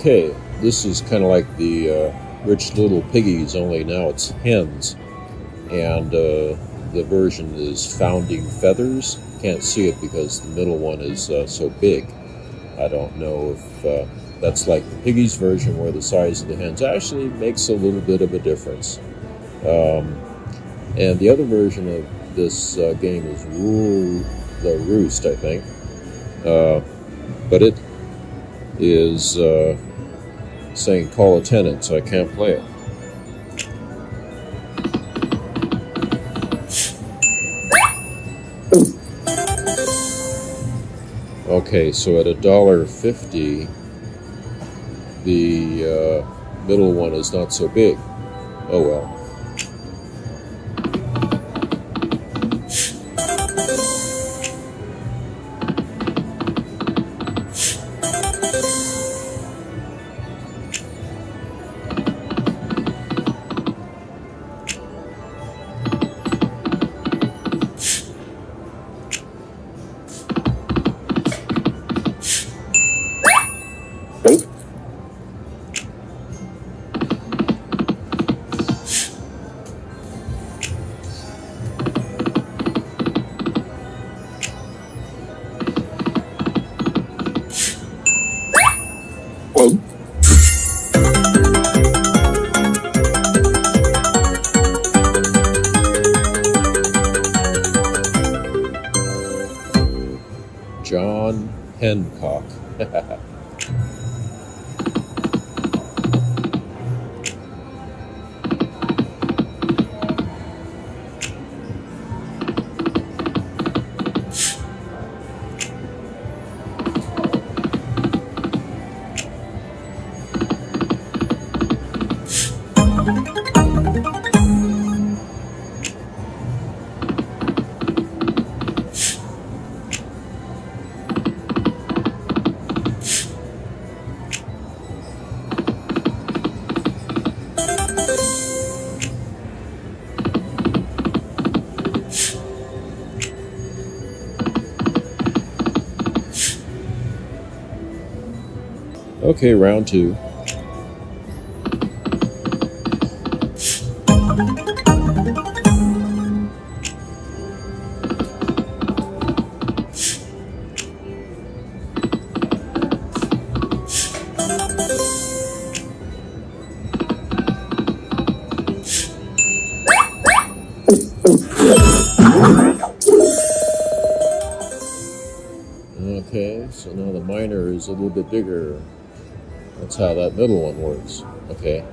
Okay, this is kind of like the Rich Little Piggies, only now it's hens. And the version is Founding Feathers. Can't see it because the middle one is so big. I don't know if that's like the piggies version where the size of the hens actually makes a little bit of a difference. And the other version of this game is Rule the Roost, I think. But it is saying call attendance, so I can't play it. Okay, so at $1.50, the middle one is not so big. Oh well. John Hancock. Okay, round two. Okay, so now the minor is a little bit bigger. That's how that middle one works. Okay.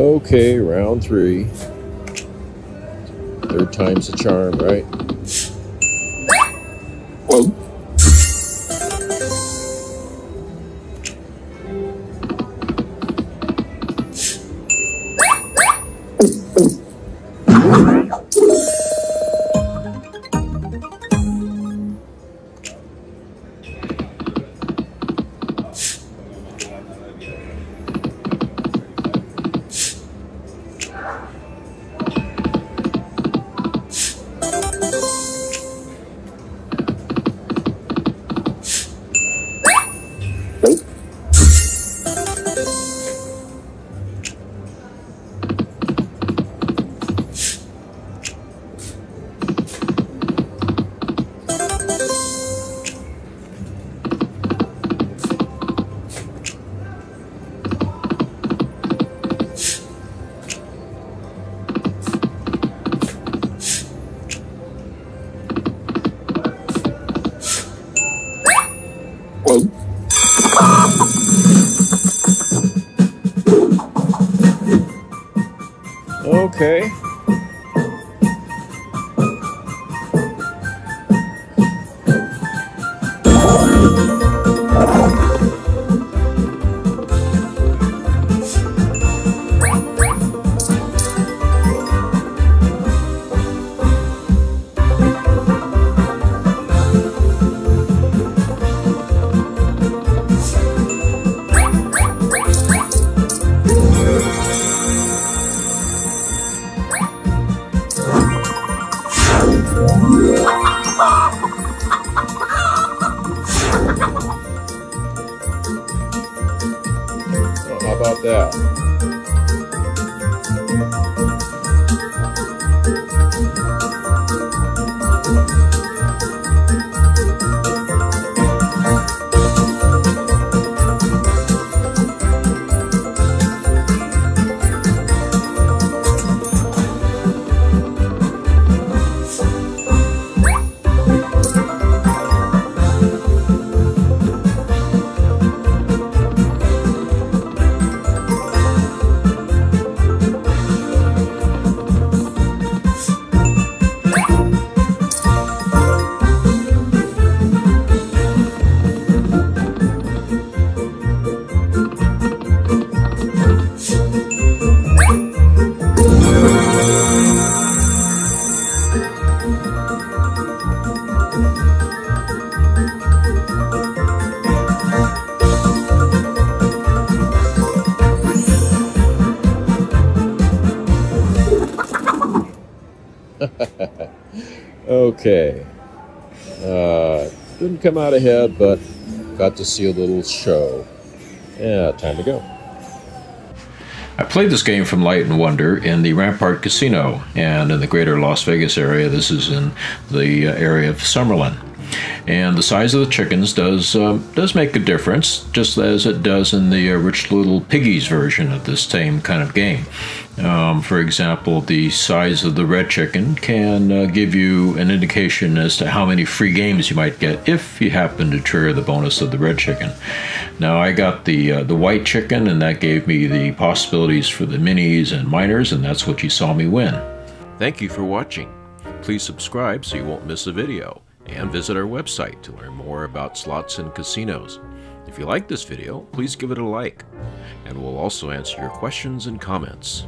Okay, round three. Third time's a charm, right? Whoa. Okay. Okay, didn't come out ahead, but got to see a little show. Yeah, time to go. I played this game from Light and Wonder in the Rampart Casino, and in the greater Las Vegas area. This is in the area of Summerlin. And the size of the chickens does make a difference, just as it does in the Rich Little Piggies version of this same kind of game. For example, the size of the red chicken can give you an indication as to how many free games you might get if you happen to trigger the bonus of the red chicken. Now, I got the white chicken, and that gave me the possibilities for the minis and minors, and that's what you saw me win. Thank you for watching. Please subscribe so you won't miss a video, and visit our website to learn more about slots and casinos. If you like this video, please give it a like, and we'll also answer your questions and comments.